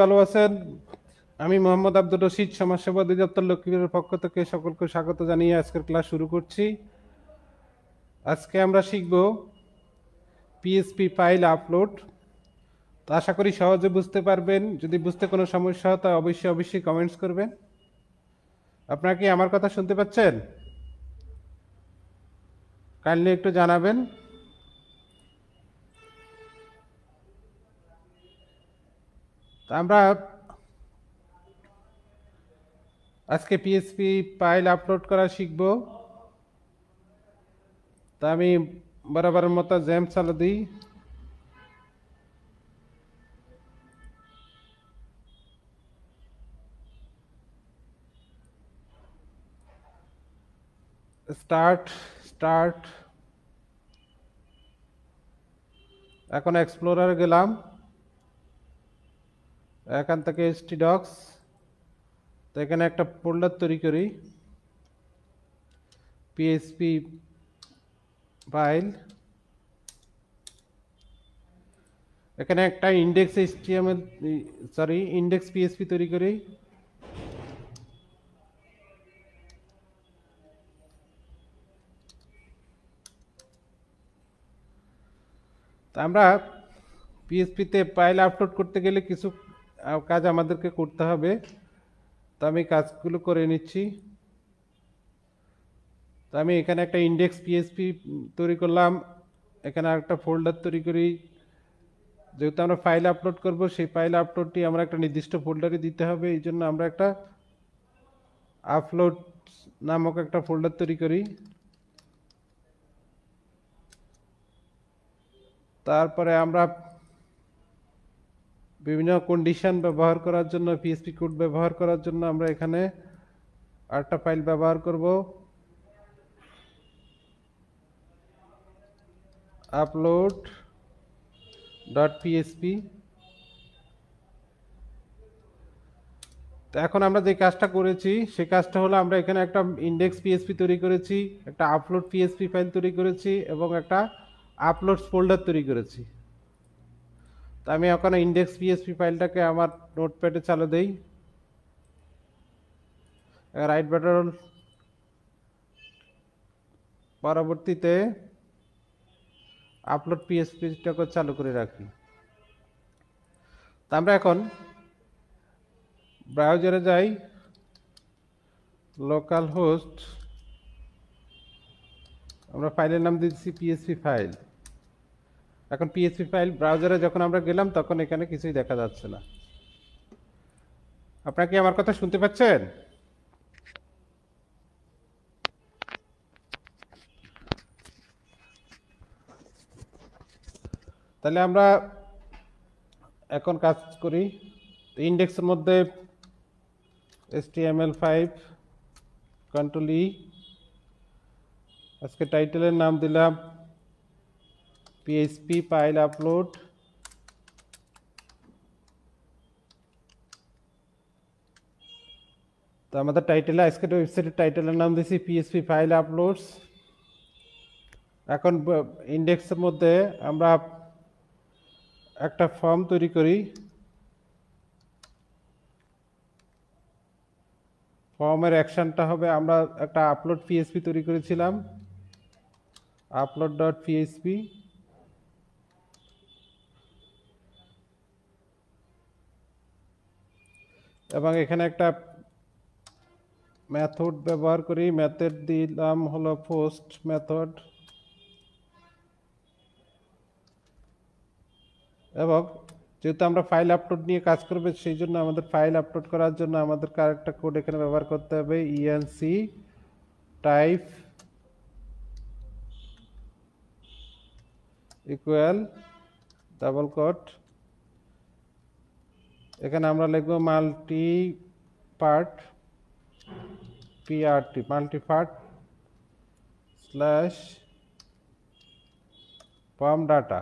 ভালো আছেন? আমি মোহাম্মদ আব্দুর রশিদ, সমাজসেবা অধিদপ্তর লক্ষ্মীপুরের পক্ষ থেকে সকলকে স্বাগত জানিয়ে আজকের ক্লাস শুরু করছি। আজকে আমরা শিখব পিএসপি ফাইল আপলোড। তো আশা করি সহজে বুঝতে পারবেন। যদি বুঝতে কোনো সমস্যা হয় তা অবশ্যই কমেন্টস করবেন। আপনারা কি আমার কথা শুনতে পাচ্ছেন? কাইন্ডলি একটু জানাবেন। আমরা আজকে পিএসপি ফাইল আপলোড করা শিখব। তা আমি বরাবর মতো জ্যাম চালু দিই। স্টার্ট এখন এক্সপ্লোরার গেলাম। এখান থেকে এসটি ডক্স, তো এখানে একটা ফোল্ডার তৈরি করি, পিএসপি ফাইল। এখানে একটা index HTML sorry index PSP তৈরি করি। তো আমরা পিএসপিতে ফাইল আপলোড করতে গেলে কিছু কাজ আমাদেরকে করতে হবে। তো আমি কাজগুলো করে নিচ্ছি। তো আমি এখানে একটা ইন্ডেক্স পিএসপি তৈরি করলাম, এখানে একটা ফোল্ডার তৈরি করি। যেহেতু আমরা ফাইল আপলোড করব, সেই ফাইল আপলোডটি আমরা একটা নির্দিষ্ট ফোল্ডারে দিতে হবে। এই জন্য আমরা একটা আপলোড নামক একটা ফোল্ডার তৈরি করি। তারপরে আমরা বিভিন্ন কন্ডিশন ব্যবহার করার জন্য, পিএসপি কোড ব্যবহার করার জন্য আমরা এখানে আরেকটা ফাইল ব্যবহার করব, আপলোড ডট পিএসপি। তো এখন আমরা যে কাজটা করেছি সেই কাজটা হলো আমরা এখানে একটা ইন্ডেক্স পিএসপি তৈরি করেছি, একটা আপলোড পিএসপি ফাইল তৈরি করেছি এবং একটা আপলোডস ফোল্ডার তৈরি করেছি। তো আমি ওখানে ইন্ডেক্স পিএসপি ফাইলটাকে আমার নোটপ্যাডে চালু দেই, রাইট বাটন। পরবর্তীতে আপলোড পিএসপিটাকে চালু করে রাখি। তো আমরা এখন ব্রাউজারে যাই, লোকাল হোস্ট, আমরা ফাইলের নাম দিচ্ছি পিএসপি ফাইল। এখন পিএসপি ফাইল ব্রাউজারে যখন আমরা গেলাম তখন এখানে কিছুই দেখা যাচ্ছে না। আপনারা কি আমার কথা শুনতে পাচ্ছেন? তাহলে আমরা এখন কাজ করি। ইন্ডেক্সের মধ্যে HTML5 কন্ট্রোল ই, আজকে টাইটেলের নাম দিলাম PHP फाइल अपलोड। तो हमारा टाइटल है, इसके वेबसाइट टाइटल नाम दिसी PHP फाइल अपलोड्स। এখন ইনডেক্সের মধ্যে আমরা একটা ফর্ম তৈরি করি, ফর্মের অ্যাকশনটা হবে আমরা একটা আপলোড PHP তৈরি করেছিলাম, upload.php। এবং এখানে একটা মেথড ব্যবহার করি, মেথড দিলাম হলো পোস্ট মেথড। এবং যেহেতু আমরা ফাইল আপলোড নিয়ে কাজ করব, সেই জন্য আমাদের ফাইল আপলোড করার জন্য আমাদের আরেকটা কোড এখানে ব্যবহার করতে হবে, ENC type equal double quote. এখানে আমরা লিখব multi part PRT, multi part slash form data.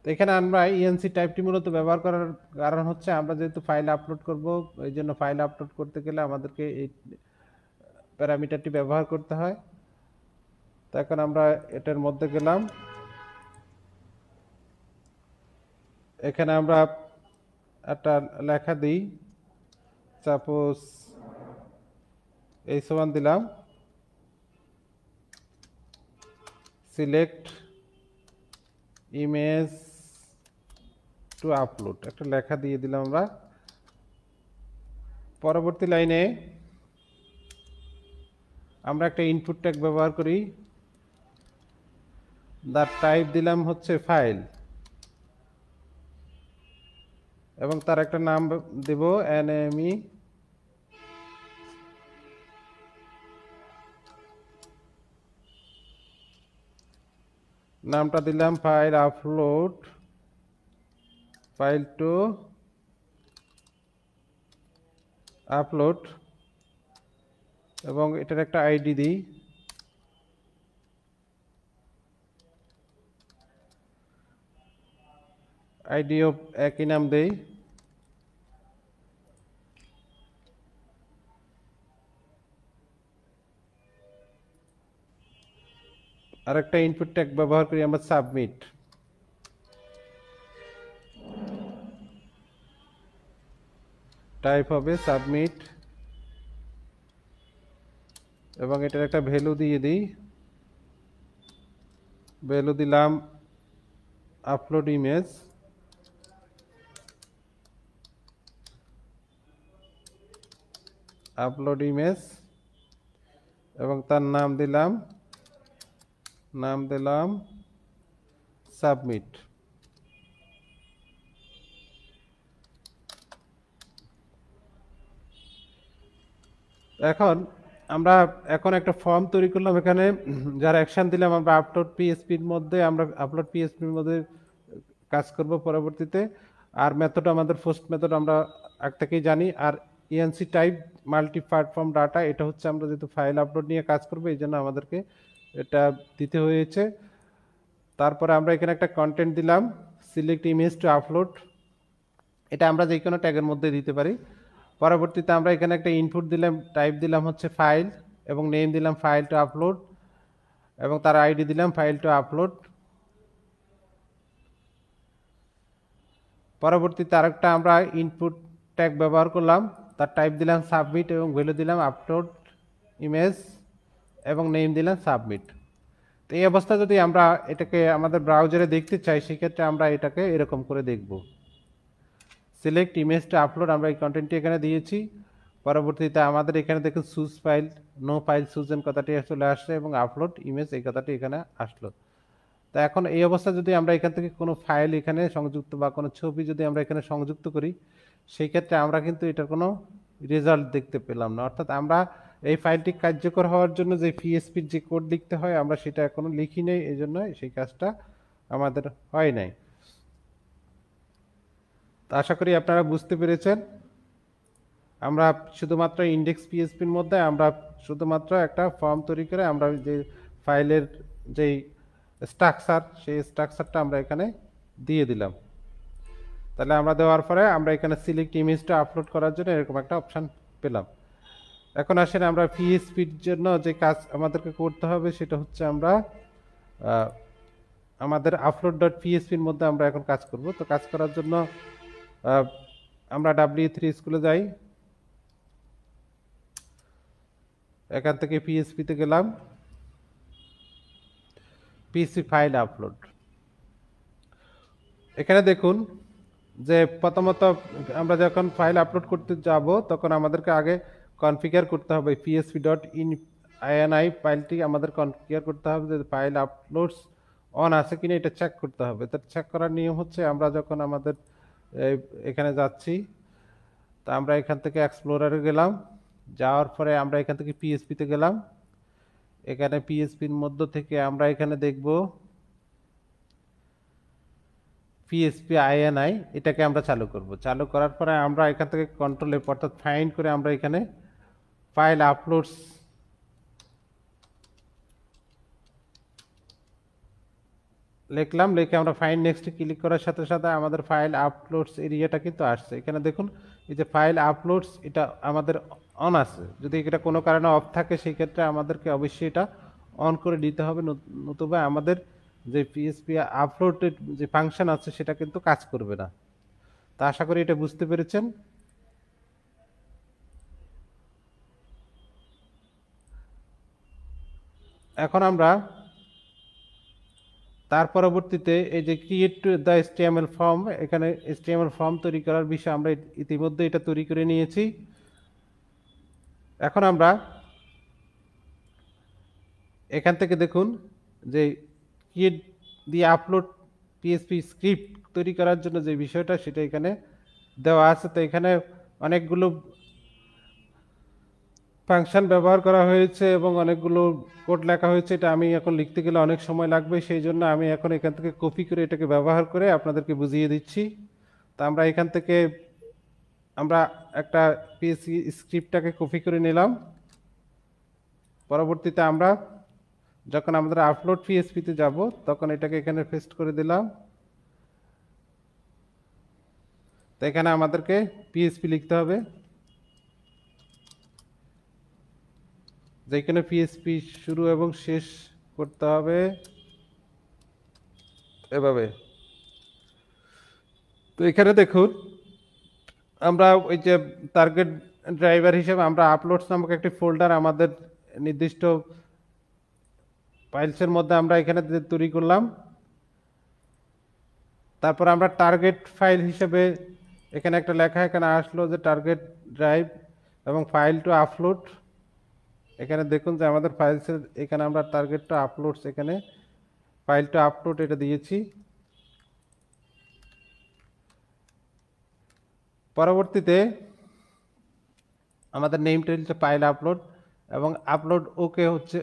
তো এখানে আমরা ইএনসি টাইপটি মূলত ব্যবহার করার কারণ হচ্ছে আমরা যেহেতু ফাইল আপলোড করব, এই জন্য ফাইল আপলোড করতে গেলে আমাদেরকে এই প্যারামিটারটি ব্যবহার করতে হয়। তো এখন আমরা এটার মধ্যে গেলাম, এখানে আমরা একটা লেখা দিই সাপোজ এই সমান দিলাম সিলেক্ট ইমেজ টু আপলোড একটা লেখা দিয়ে দিলাম আমরা পরবর্তী লাইনে আমরা একটা ইনপুট ট্যাগ ব্যবহার করি দা টাইপ দিলাম হচ্ছে ফাইল এবং তার একটা নাম দেব এনএমই নামটা দিলাম file upload file to upload এবং এটার একটা আইডি দিই আইডি অফ একই নাম দেই আরেকটা ইনপুট ট্যাগ ব্যবহার করি আমরা সাবমিট টাইপ হবে সাবমিট এবং এটার একটা ভ্যালু দিয়ে দিই ভ্যালু দিলাম আপলোড ইমেজ আপলোড ইমেজ এবং তার নাম দিলাম সাবমিট এখন একটা ফর্ম তৈরি করলাম এখানে যার অ্যাকশন দিলাম আমরা আপলোড পিএসপির মধ্যে আমরা আপলোড পিএসপির মধ্যে কাজ করব পরবর্তীতে আর মেথড আমাদের ফার্স্ট মেথড আমরা আগ থেকেই জানি আর ENC type multi platform data এটা হচ্ছে আমরা যেহেতু ফাইল আপলোড নিয়ে কাজ করব এই জন্য আমাদেরকে এটা দিতে হয়েছে তারপরে আমরা এখানে একটা কন্টেন্ট দিলাম সিলেক্ট ইমেজ টু আপলোড এটা আমরা যে কোনো ট্যাগের মধ্যে দিতে পারি পরবর্তীতে আমরা এখানে একটা ইনপুট দিলাম টাইপ দিলাম হচ্ছে ফাইল এবং নেম দিলাম ফাইল টু আপলোড এবং তার আইডি দিলাম ফাইল টু আপলোড পরবর্তীতে আরেকটা আমরা ইনপুট ট্যাগ ব্যবহার করলাম তার টাইপ দিলাম সাবমিট এবং ভ্যালু দিলাম আপলোড ইমেজ এবং নেম দিলাম সাবমিট তো এই অবস্থা যদি আমরা এটাকে আমাদের ব্রাউজারে দেখতে চাই সেক্ষেত্রে আমরা এটাকে এরকম করে দেখব সিলেক্ট ইমেজ টু আপলোড আমরা এই কন্টেন্টটি এখানে দিয়েছি পরবর্তীতে আমাদের এখানে দেখুন choose file no file chosen কথাটি চলে আসছে এবং আপলোড ইমেজ এই কথাটি এখানে আসলো তো এখন এই অবস্থা যদি আমরা এখান থেকে কোনো ফাইল এখানে সংযুক্ত বা কোনো ছবি যদি আমরা এখানে সংযুক্ত করি সেই ক্ষেত্রে আমরা কিন্তু এটার কোনো রেজাল্ট দেখতে পেলাম না অর্থাৎ আমরা এই ফাইলটি কার্যকর হওয়ার জন্য যে পিএসপির যে কোড লিখতে হয় আমরা সেটা এখনো লিখি নাই এই জন্য সেই কাজটা আমাদের হয় নাই তো আশা করি আপনারা বুঝতে পেরেছেন আমরা শুধুমাত্র ইন্ডেক্স পিএসপির মধ্যে আমরা শুধুমাত্র একটা ফর্ম তৈরি করে আমরা যে ফাইলের যেই স্ট্রাকচার সেই স্ট্রাকচারটা আমরা এখানে দিয়ে দিলাম তাহলে আমরা দেওয়ার পরে আমরা এখানে সিলেক্ট ইমেজটা আপলোড করার জন্য এরকম একটা অপশান পেলাম এখন আসলে আমরা পিএসপির জন্য যে কাজ আমাদেরকে করতে হবে সেটা হচ্ছে আমরা আমাদের আপলোড ডট পিএসপির মধ্যে আমরা এখন কাজ করব তো কাজ করার জন্য আমরা W3 স্কুলে যাই এখান থেকে পিএসপিতে গেলাম পিএসপি ফাইল আপলোড এখানে দেখুন যে প্রথমত আমরা যখন ফাইল আপলোড করতে যাব তখন আমাদেরকে আগে কনফিগার করতে হবে psp.ini ফাইলটি আমাদের কনফিগার করতে হবে যে ফাইল আপলোডস অন আছে কিনা এটা চেক করতে হবে তো চেক করার নিয়ম হচ্ছে আমরা যখন আমাদের এখানে যাচ্ছি তা আমরা এখান থেকে এক্সপ্লোরারে গেলাম যাওয়ার পরে আমরা এখান থেকে পিএসপিতে গেলাম এখানে পিএসপির মধ্য থেকে আমরা এখানে দেখব psp.ini এটাকে আমরা চালু করব চালু করার পরে আমরা এখান থেকে কন্ট্রোল এফ অর্থাৎ ফাইন্ড করে আমরা এখানে ফাইল আপলোডস লিখলাম লিখে আমরা ফাইন্ড নেক্সটে ক্লিক করার সাথে সাথে আমাদের ফাইল আপলোডস এরিয়াটা কিন্তু আসছে এখানে দেখুন এই যে ফাইল আপলোডস এটা আমাদের অন আছে যদি এটা কোনো কারণে অফ থাকে সেই ক্ষেত্রে আমাদেরকে অবশ্যই এটা অন করে দিতে হবে নতুবা আমাদের যে পিএসপি আপলোডেড যে ফাংশন আছে সেটা কিন্তু কাজ করবে না। তো আশা করি এটা বুঝতে পেরেছেন। এখন আমরা তার পরবর্তীতে এই যে ক্রিয়েট দ্য HTML ফর্ম, এখানে HTML ফর্ম তৈরি করার বিষয়ে আমরা ইতিমধ্যে এটা তৈরি করে নিয়েছি। এখন আমরা এখান থেকে দেখুন যে create the upload PHP script তৈরি করার জন্য যে বিষয়টা সেটা এখানে দেওয়া আছে। তো এখানে অনেকগুলো ফাংশন ব্যবহার করা হয়েছে এবং অনেকগুলো কোড লেখা হয়েছে। এটা আমি এখন লিখতে গেলে অনেক সময় লাগবে, সেই জন্য আমি এখন এখান থেকে কপি করে এটাকে ব্যবহার করে আপনাদেরকে বুঝিয়ে দিচ্ছি। তা আমরা এখান থেকে আমরা একটা PHP স্ক্রিপ্টটাকে কপি করে নিলাম। পরবর্তীতে আমরা যখন আমাদের আপলোড PHPতে যাব তখন এটাকে এখানে পেস্ট করে দিলাম। তো এখানে আমাদেরকে PHP লিখতে হবে, যেখানে PHP শুরু এবং শেষ করতে হবে এভাবে। তো এখানে দেখুন আমরা ওই যে টার্গেট ড্রাইভার হিসেবে আমরা আপলোডস নামক একটি ফোল্ডার আমাদের নির্দিষ্ট ফাইলসের মধ্যে আমরা এখানে তৈরি করলাম। তারপর আমরা টার্গেট ফাইল হিসেবে এখানে একটা লেখা এখানে আসলো যে টার্গেট ড্রাইভ এবং ফাইল টু আপলোড। এখানে দেখুন যে আমাদের ফাইলসের এখানে আমরা টার্গেট টু আপলোডস এখানে ফাইল টু আপলোড এটা দিয়েছি। পরবর্তীতে আমাদের নেম টেবিলটা ফাইল আপলোড এবং আপলোড ওকে হচ্ছে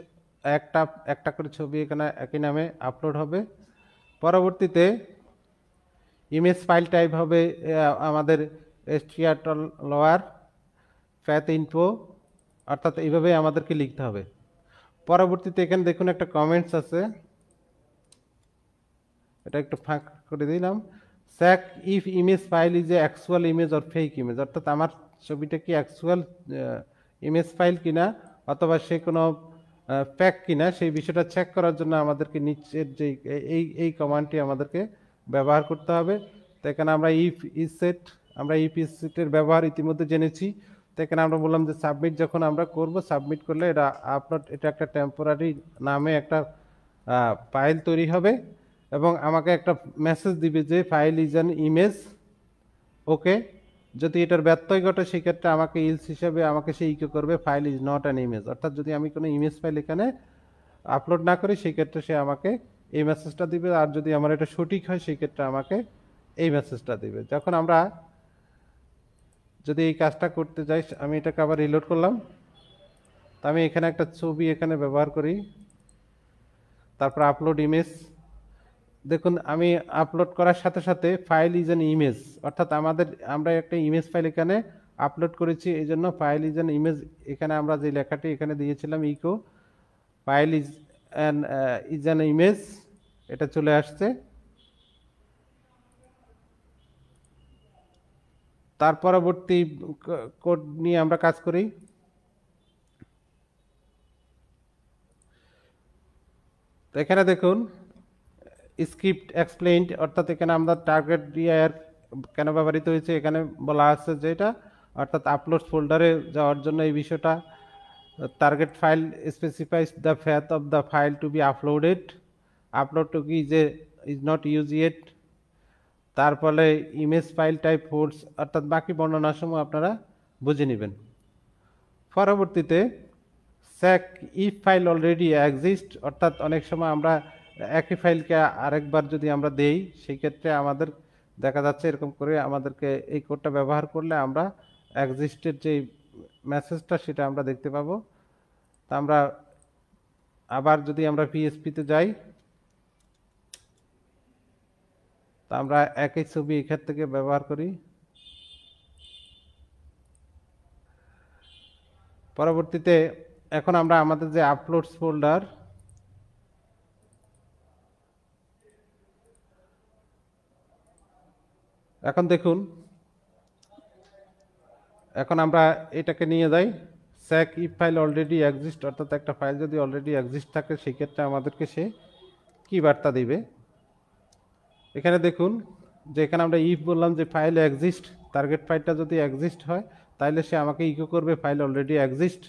একটা করে ছবি এখানে একই নামে আপলোড হবে। পরবর্তীতে ইমেজ ফাইল টাইপ হবে আমাদের str/path info, অর্থাৎ এইভাবে আমাদেরকে লিখতে হবে। পরবর্তীতে এখানে দেখুন একটা কমেন্টস আছে, এটা একটু ফাঁক করে দিলাম। Check if image file is a actual image or fake image, অর্থাৎ আমার ছবিটা কি অ্যাকচুয়াল ইমেজ ফাইল কিনা অথবা সে কোনো ফ্যাক কিনা সেই বিষয়টা চেক করার জন্য আমাদেরকে নিচের যে এই কমান্ডটি আমাদেরকে ব্যবহার করতে হবে। তো এখানে আমরা ইফ ইজ সেট, আমরা ইফ ইজ সেটের ব্যবহার ইতিমধ্যে জেনেছি। তো এখানে আমরা বললাম যে সাবমিট যখন আমরা করব, সাবমিট করলে এটা আপলোড এটা একটা টেম্পোরারি নামে একটা ফাইল তৈরি হবে এবং আমাকে একটা মেসেজ দিবে যে ফাইল ইজ অ্যান ইমেজ ওকে। যদি এটার ব্যত্যয় ঘটে সেক্ষেত্রে আমাকে ইলস হিসাবে আমাকে সে ইকো করবে file is not an image, অর্থাৎ যদি আমি কোনো ইমেজ ফাইল এখানে আপলোড না করি সেক্ষেত্রে সে আমাকে এই মেসেজটা দিবে। আর যদি আমার এটা সঠিক হয় সেক্ষেত্রে আমাকে এই মেসেজটা দিবে। যখন আমরা যদি এই কাজটা করতে যাই, আমি এটাকে আবার রিলোড করলাম। তো আমি এখানে একটা ছবি এখানে ব্যবহার করি, তারপর আপলোড ইমেজ। দেখুন আমি আপলোড করার সাথে সাথে ফাইল ইজ অ্যান ইমেজ, অর্থাৎ আমরা একটা ইমেজ ফাইল এখানে আপলোড করেছি, এই জন্য ফাইল ইজ অ্যান ইমেজ এখানে আমরা যে লেখাটি এখানে দিয়েছিলাম echo file is an image এটা চলে আসছে। তার পরবর্তী কোড নিয়ে আমরা কাজ করি। তো এখানে দেখুন স্ক্রিপ্ট এক্সপ্লেইনড, অর্থাৎ এখানে আমরা টার্গেট ডিআইআর কেন ব্যবহৃত হয়েছে এখানে বলা আছে যে এটা, অর্থাৎ আপলোড ফোল্ডারে যাওয়ার জন্য এই বিষয়টা। Target file specifies the path of the file to be uploaded, upload to কি যে ইজ নট ইউজ ইট। তারপরে ইমেজ ফাইল টাইপ হোল্ডস, অর্থাৎ বাকি বর্ণনার সময় আপনারা বুঝে নেবেন। পরবর্তীতে check if file already exist, অর্থাৎ অনেক সময় আমরা একই ফাইলকে আরেকবার যদি আমরা দেই সেই ক্ষেত্রে আমাদের দেখা যাচ্ছে এরকম করে আমাদেরকে এই কোডটা ব্যবহার করলে আমরা এক্সিস্টের যে মেসেজটা সেটা আমরা দেখতে পাবো। তা আমরা আবার যদি আমরা PHPতে যাই, তা আমরা একই ছবি এখান থেকে ব্যবহার করি। পরবর্তীতে এখন আমরা আমাদের যে আপলোডস ফোল্ডার, এখন দেখুন এখন আমরা এটাকে নিয়ে যাই check if file already exist, অর্থাৎ একটা ফাইল যদি অলরেডি এক্সিস্ট থাকে সেক্ষেত্রে আমাদেরকে সে की बार्ता देबे एखाने देखुन जे एखाने आमरा इफ बोललाम जे फाइल एक्सिस्ट टार्गेट फाइलटा जदि एक्सिस्ट हय ताहले से आमाके इको करबे फाइल अलरेडी एक्सिस्ट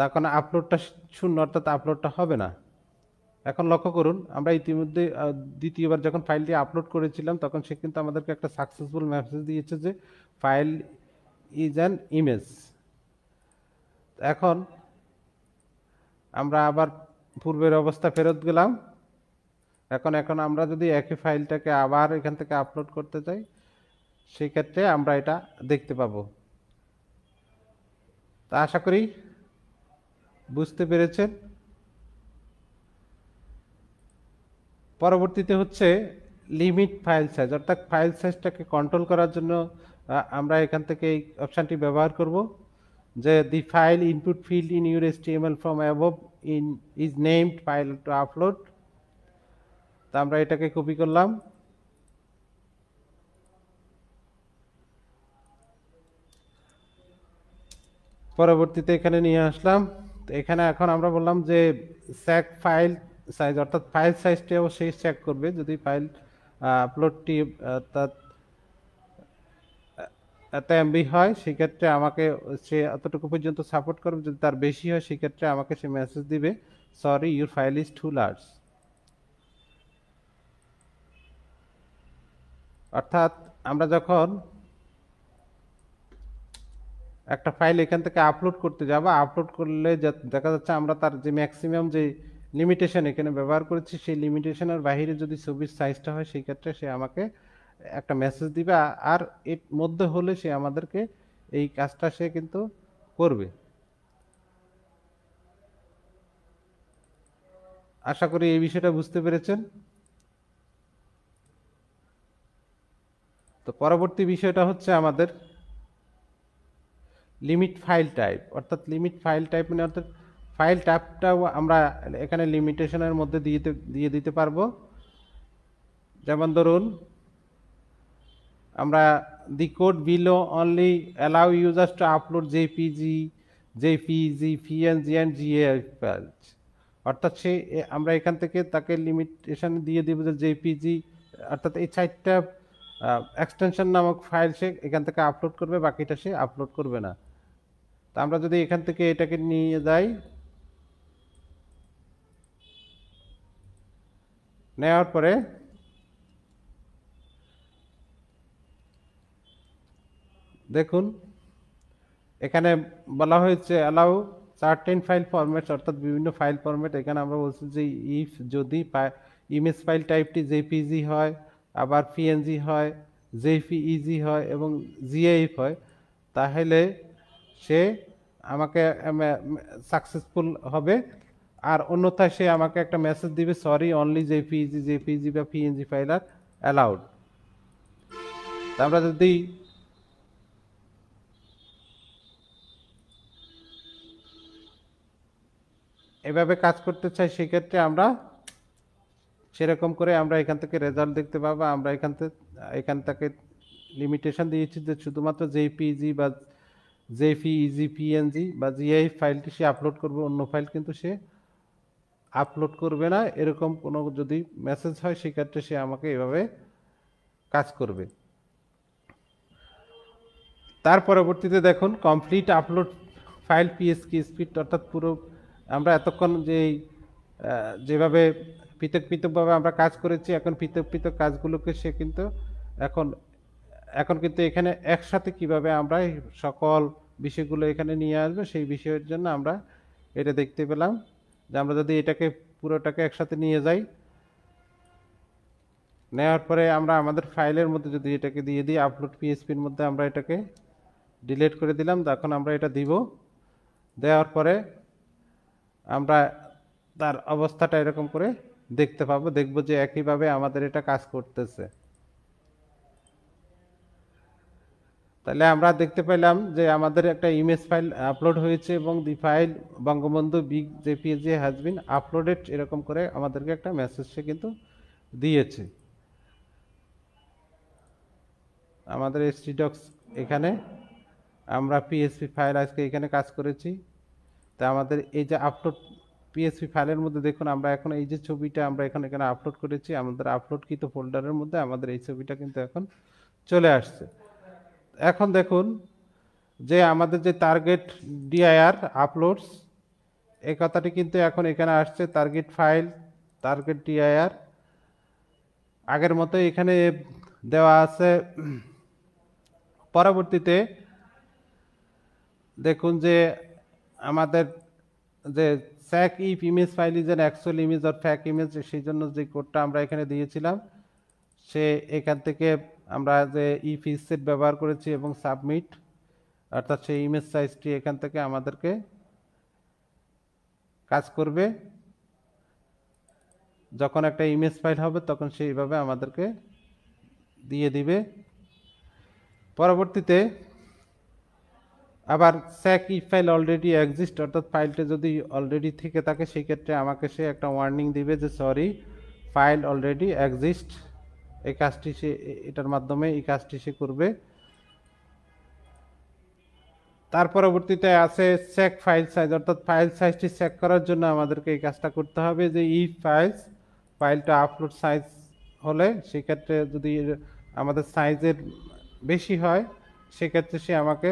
तखन आपलोडटा शून्य अर्थात आपलोडटा हबे ना। এখন লক্ষ্য করুন আমরা ইতিমধ্যে দ্বিতীয়বার যখন ফাইলটি আপলোড করেছিলাম তখন সে কিন্তু আমাদেরকে একটা সাকসেসফুল মেসেজ দিয়েছে যে ফাইল ইজ অ্যান ইমেজ। এখন আমরা আবার পূর্বের অবস্থা ফেরত গেলাম। এখন এখন আমরা যদি একই ফাইলটাকে আবার এখান থেকে আপলোড করতে চাই সেই ক্ষেত্রে আমরা এটা দেখতে পাবো। তা আশা করি বুঝতে পেরেছেন। পরবর্তীতে হচ্ছে লিমিট ফাইল সাইজ অর্থাৎ ফাইল সাইজটাকে কন্ট্রোল করার জন্য আমরা এখান থেকে এই অপশানটি ব্যবহার করব যে the file input field in your HTML from above in is named file to upload. তা আমরা এটাকে কপি করলাম, পরবর্তীতে এখানে নিয়ে আসলাম। তো এখানে এখন আমরা বললাম যে স্যাক ফাইল সাইজ অর্থাৎ ফাইল সাইজটাও সেই চেক করবে। যদি ফাইল আপলোডটি অর্থাৎ এত এমবি হয় সেক্ষেত্রে আমাকে সে এতটুকু পর্যন্ত সাপোর্ট করবে, যদি তার বেশি হয় সেক্ষেত্রে আমাকে সে মেসেজ দিবে sorry your file is too large. অর্থাৎ আমরা যখন একটা ফাইল এখান থেকে আপলোড করতে যাব আপলোড করলে দেখা যাচ্ছে আমরা তার যে ম্যাক্সিমাম যে লিমিটেশন এখানে ব্যবহার করেছি সেই লিমিটেশনের বাইরে যদি ছবির সাইজটা হয় সেই ক্ষেত্রে সে আমাকে একটা মেসেজ দিবে, আর এর মধ্যে হলে সে আমাদেরকে এই কাজটা সে কিন্তু করবে। আশা করি এই বিষয়টা বুঝতে পেরেছেন। তো পরবর্তী বিষয়টা হচ্ছে আমাদের লিমিট ফাইল টাইপ অর্থাৎ লিমিট ফাইল টাইপ মানে অর্থাৎ ফাইল টাইপটাও আমরা এখানে লিমিটেশনের মধ্যে দিয়ে দিতে পারবো। যেমন ধরুন আমরা the code below only allow users to upload JPG PNG and GIF file, অর্থাৎ সে আমরা এখান থেকে তাকে লিমিটেশন দিয়ে দেবো যে জেপিজি অর্থাৎ এই সাইটটা এক্সটেনশন নামক ফাইল সে এখান থেকে আপলোড করবে, বাকিটা সে আপলোড করবে না। তা আমরা যদি এখান থেকে এটাকে নিয়ে যাই, নেওয়ার পরে দেখুন এখানে বলা হয়েছে অ্যালাউ সার্টেন ফাইল ফরম্যাটস অর্থাৎ বিভিন্ন ফাইল ফরম্যাট। এখানে আমরা বলছি যে ইফ যদি ইমেজ ফাইল টাইপটি জেপিজি হয়, আবার পিএনজি হয়, জেপিইজি হয় এবং জিএফ হয় তাহলে সে আমাকে সাকসেসফুল হবে, আর অন্যথায় সে আমাকে একটা মেসেজ দিবে সরি অনলি জেপিজি বা পিএনজি ফাইল আর অ্যালাউড। আমরা যদি এভাবে কাজ করতে চাই সেক্ষেত্রে আমরা সেরকম করে আমরা এখান থেকে রেজাল্ট দেখতে পাবো। আমরা এখান থেকে লিমিটেশন দিয়েছি যে শুধুমাত্র জেপিজি বা জেপিইজি পিএনজি বা জিআই ফাইলটি সে আপলোড করবে, অন্য ফাইল কিন্তু সে আপলোড করবে না। এরকম কোনো যদি মেসেজ হয় সেক্ষেত্রে সে আমাকে এভাবে কাজ করবে। তার পরবর্তীতে দেখুন কমপ্লিট আপলোড ফাইল পিএসকি স্পিড অর্থাৎ পুরো আমরা এতক্ষণ যেভাবে পৃথক পৃথকভাবে আমরা কাজ করেছি এখন পৃথক পৃথক কাজগুলোকে সে কিন্তু এখন কিন্তু এখানে একসাথে কিভাবে আমরা সকল বিষয়গুলো এখানে নিয়ে আসবো সেই বিষয়ের জন্য আমরা এটা দেখতে পেলাম। যে আমরা যদি এটাকে পুরোটাকে একসাথে নিয়ে যাই, নেওয়ার পরে আমরা আমাদের ফাইলের মধ্যে যদি এটাকে দিয়ে দিই আপলোড পিএসপির মধ্যে আমরা এটাকে ডিলিট করে দিলাম। তখন আমরা এটা দিব, দেওয়ার পরে আমরা তার অবস্থাটা এরকম করে দেখতে পাবো, দেখব যে একইভাবে আমাদের এটা কাজ করতেছে। তাহলে আমরা দেখতে পেলাম যে আমাদের একটা ইমেজ ফাইল আপলোড হয়েছে এবং the file Bangabandhu big JPG has been uploaded এরকম করে আমাদেরকে একটা মেসেজ সে কিন্তু দিয়েছে। আমাদের HTDocs এখানে আমরা PSP ফাইল আজকে এখানে কাজ করেছি। তা আমাদের এই যে আপলোড পিএসপি ফাইলের মধ্যে দেখুন আমরা এখন এই যে ছবিটা আমরা এখন এখানে আপলোড করেছি আমাদের আপলোডকৃত ফোল্ডারের মধ্যে আমাদের এই ছবিটা কিন্তু এখন চলে আসছে। এখন দেখুন যে আমাদের যে টার্গেট ডিআইআর আপলোডস এই কথাটি কিন্তু এখন এখানে আসছে, টার্গেট ফাইল টার্গেট ডিআইআর আগের মতো এখানে দেওয়া আছে। পরবর্তীতে দেখুন যে আমাদের যে check if image file is an actual image or fake image সেই জন্য যে কোডটা আমরা এখানে দিয়েছিলাম সে এখান থেকে আমরা যে ইফ ইজসেট ব্যবহার করেছি এবং সাবমিট অর্থাৎ সেই ইমেজ সাইজটি এখান থেকে আমাদেরকে কাজ করবে। যখন একটা ইমেজ ফাইল হবে তখন সেইভাবে আমাদেরকে দিয়ে দিবে। পরবর্তীতে আবার check if file already exist অর্থাৎ ফাইলটা যদি অলরেডি থেকে থাকে সেই ক্ষেত্রে আমাকে সে একটা ওয়ার্নিং দিবে যে সরি ফাইল অলরেডি এক্সিস্ট। এই কাজটি সে এটার মাধ্যমে এই কাজটি সে করবে। তার পরবর্তীতে আছে চেক ফাইল সাইজ অর্থাৎ ফাইল সাইজটি চেক করার জন্য আমাদেরকে এই কাজটা করতে হবে যে ইফ ফাইলস ফাইলটা আপলোড সাইজ হলে সেক্ষেত্রে যদি আমাদের সাইজের বেশি হয় সেক্ষেত্রে সে আমাকে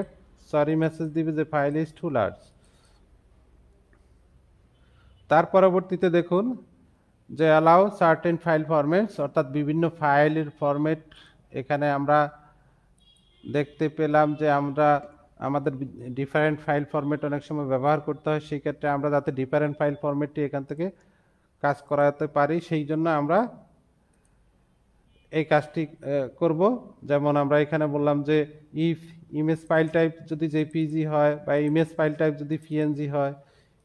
সরি মেসেজ দিবে যে ফাইল ইজ টু লার্জ। তার পরবর্তীতে দেখুন যে অ্যালাউ সার্টেন ফাইল ফরম্যাটস অর্থাৎ বিভিন্ন ফাইলের ফরম্যাট এখানে আমরা দেখতে পেলাম যে আমরা আমাদের ডিফারেন্ট ফাইল ফরম্যাট অনেক সময় ব্যবহার করতে হয় সেই ক্ষেত্রে আমরা যাতে ডিফারেন্ট ফাইল ফরম্যাটটি এখান থেকে কাজ করাতে পারি সেই জন্য আমরা এই কাজটি করব। যেমন আমরা এখানে বললাম যে ইফ ইমেজ ফাইল টাইপ যদি জেপিজি হয় বা ইমেজ ফাইল টাইপ যদি পিএনজি হয়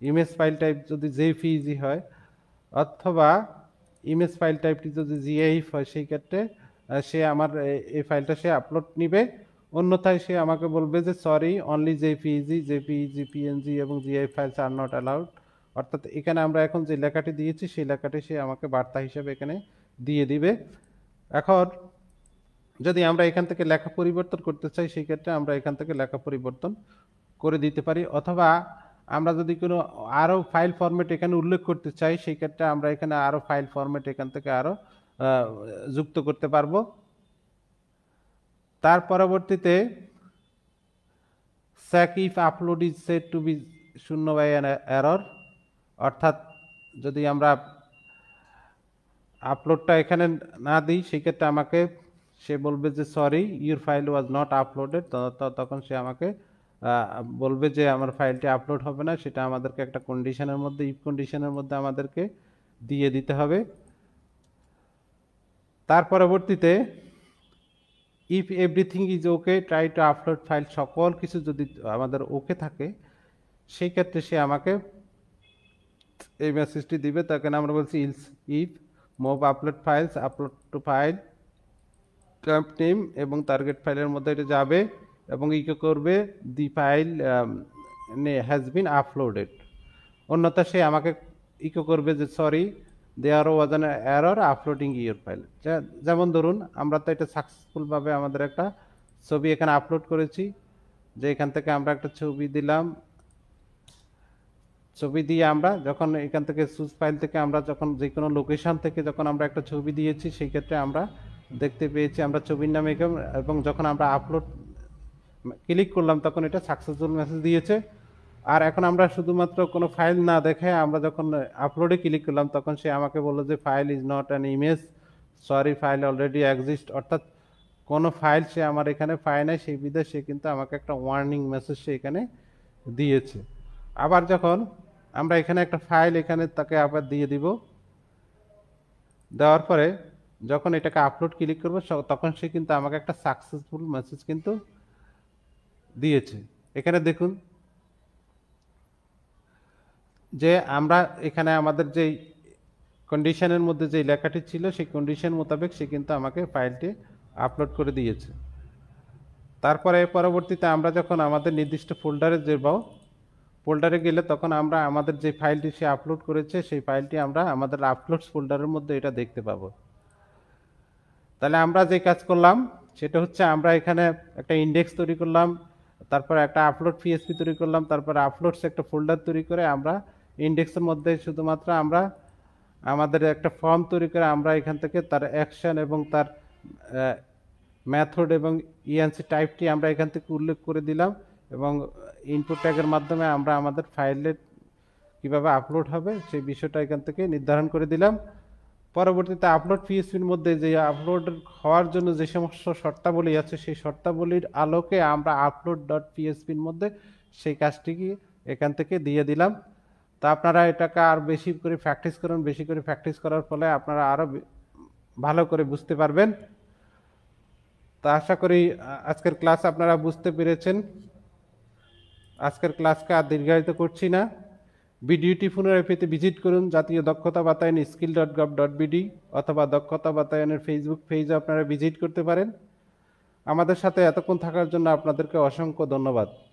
ইমেজ ফাইল টাইপ যদি জেপিজি হয় অথবা ইমেজ ফাইল টাইপটি যদি জিএইফ হয় সেই ক্ষেত্রে সে আমার এই ফাইলটা সে আপলোড নেবে, অন্যথায় সে আমাকে বলবে যে sorry only JPG JPG PNG এবং GIF files are not allowed অর্থাৎ এখানে আমরা এখন যে লেখাটি দিয়েছি সেই লেখাটি সে আমাকে বার্তা হিসেবে এখানে দিয়ে দিবে। এখন যদি আমরা এখান থেকে লেখা পরিবর্তন করতে চাই সেই ক্ষেত্রে আমরা এখান থেকে লেখা পরিবর্তন করে দিতে পারি, অথবা আমরা যদি কোনো আরও ফাইল ফরম্যাট এখানে উল্লেখ করতে চাই সেই ক্ষেত্রে আমরা এখানে আরও ফাইল ফরম্যাট এখান থেকে আরও যুক্ত করতে পারবো। তার পরবর্তীতে sec if upload is set to be শূন্য বাই অ্যান এরর অর্থাৎ যদি আমরা আপলোডটা এখানে না দিই সেক্ষেত্রে আমাকে সে বলবে যে sorry your file was not uploaded, তখন সে আমাকে বলবে যে আমার ফাইলটি আপলোড হবে না। সেটা আমাদেরকে একটা কন্ডিশনের মধ্যে ইফ কন্ডিশনের মধ্যে আমাদেরকে দিয়ে দিতে হবে। তার পরবর্তীতে if everything is okay try to upload file সকল কিছু যদি আমাদের ওকে থাকে সেই ক্ষেত্রে সে আমাকে এই মেসেজটি দিবে। তখন আমরা বলছি if move upload files upload to file temp name এবং টার্গেট ফাইলের মধ্যে এটা যাবে এবং ইকো করবে the file has been uploaded, অন্যথা সে আমাকে ইকো করবে যে sorry there was an error uploading your file. যেমন ধরুন আমরা তো এটা সাকসেসফুলভাবে আমাদের একটা ছবি এখানে আপলোড করেছি, যে এখান থেকে আমরা একটা ছবি দিলাম, ছবি দিয়ে আমরা যখন এখান থেকে সুজ ফাইল থেকে আমরা যখন যে কোনো লোকেশান থেকে যখন আমরা একটা ছবি দিয়েছি সেই ক্ষেত্রে আমরা দেখতে পেয়েছি আমরা ছবির নামে এবং যখন আমরা আপলোড ক্লিক করলাম তখন এটা সাকসেসফুল মেসেজ দিয়েছে। আর এখন আমরা শুধুমাত্র কোনো ফাইল না দেখে আমরা যখন আপলোডে ক্লিক করলাম তখন সে আমাকে বলল যে file is not an image sorry file already exist অর্থাৎ কোনো ফাইল সে আমার এখানে পায় নাই সেই বিধে সে কিন্তু আমাকে একটা ওয়ার্নিং মেসেজ সে এখানে দিয়েছে। আবার যখন আমরা এখানে একটা ফাইল এখানে তাকে আবার দিয়ে দিব, দেওয়ার পরে যখন এটাকে আপলোড ক্লিক করবো তখন সে কিন্তু আমাকে একটা সাকসেসফুল মেসেজ কিন্তু দিয়েছে। এখানে দেখুন যে আমরা এখানে আমাদের যে কন্ডিশনের মধ্যে যে লেখাটি ছিল সেই কন্ডিশন মোতাবেক সে কিন্তু আমাকে ফাইলটি আপলোড করে দিয়েছে। তারপরে পরবর্তীতে আমরা যখন আমাদের নির্দিষ্ট ফোল্ডারে যাব ফোল্ডারে গেলে তখন আমরা আমাদের যে ফাইলটি সে আপলোড করেছে সেই ফাইলটি আমরা আমাদের আপলোডস ফোল্ডারের মধ্যে এটা দেখতে পাবো। তাহলে আমরা যে কাজ করলাম সেটা হচ্ছে আমরা এখানে একটা ইন্ডেক্স তৈরি করলাম, তারপর একটা আপলোড পিএসপি তৈরি করলাম, তারপর আপলোডস একটা ফোল্ডার তৈরি করে আমরা ইনডেক্সের মধ্যে শুধুমাত্র আমরা আমাদের একটা ফর্ম তৈরি করে আমরা এখান থেকে তার অ্যাকশন এবং তার মেথড এবং ইএনসি টাইপটি আমরা এখান থেকে উল্লেখ করে দিলাম এবং ইনপুট ট্যাগের মাধ্যমে আমরা আমাদের ফাইলে কীভাবে আপলোড হবে সেই বিষয়টা এখান থেকে নির্ধারণ করে দিলাম। পরবর্তীতে আপলোড পিএসপির মধ্যে যে আপলোড হওয়ার জন্য যে সমস্ত শর্তাবলী আছে সেই শর্তাবলীর আলোকে আমরা আপলোড ডট পিএসপির মধ্যে সেই কাজটিকে এখান থেকে দিয়ে দিলাম। তা আপনারা এটাকে আর বেশি করে প্র্যাকটিস করুন, বেশি করে প্র্যাকটিস করার ফলে আপনারা আরও ভালো করে বুঝতে পারবেন। তা আশা করি আজকের ক্লাস আপনারা বুঝতে পেরেছেন। আজকের ক্লাসকে আর দীর্ঘায়িত করছি না। ভিডিওটি পুনরায় পেতে ভিজিট করুন জাতীয় দক্ষতা বাতায়ন skill.gov.bd অথবা দক্ষতা বাতায়নের ফেসবুক পেজে আপনারা ভিজিট করতে পারেন। আমাদের সাথে এতক্ষণ থাকার জন্য আপনাদেরকে অসংখ্য ধন্যবাদ।